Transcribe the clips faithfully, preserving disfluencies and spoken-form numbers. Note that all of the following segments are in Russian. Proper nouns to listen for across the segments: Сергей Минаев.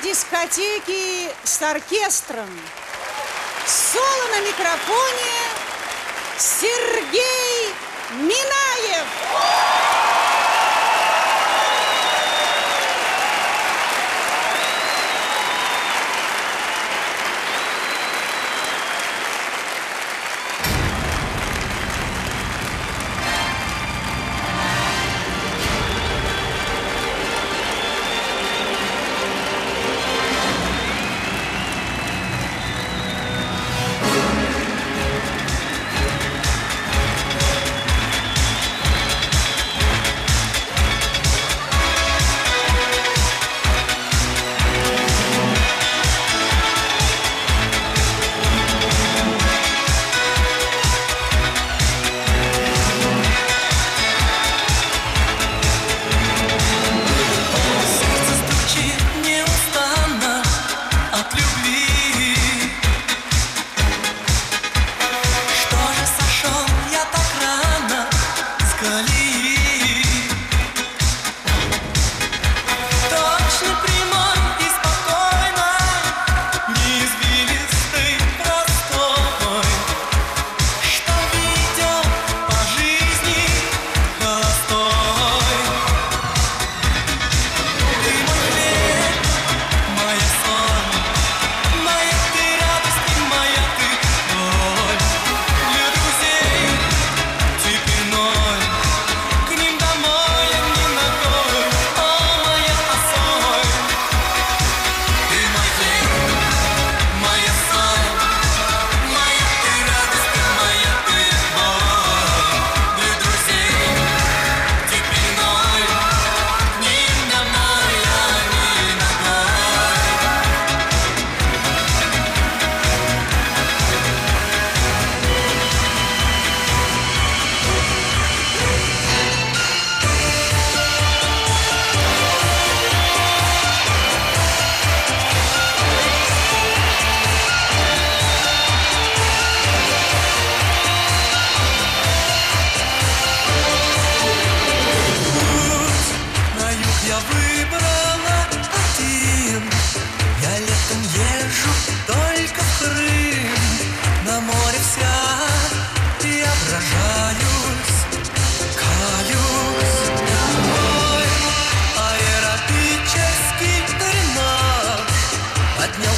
для дискотеки с оркестром. Соло на микрофоне Сергей Минаев.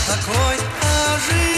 Такой ожи.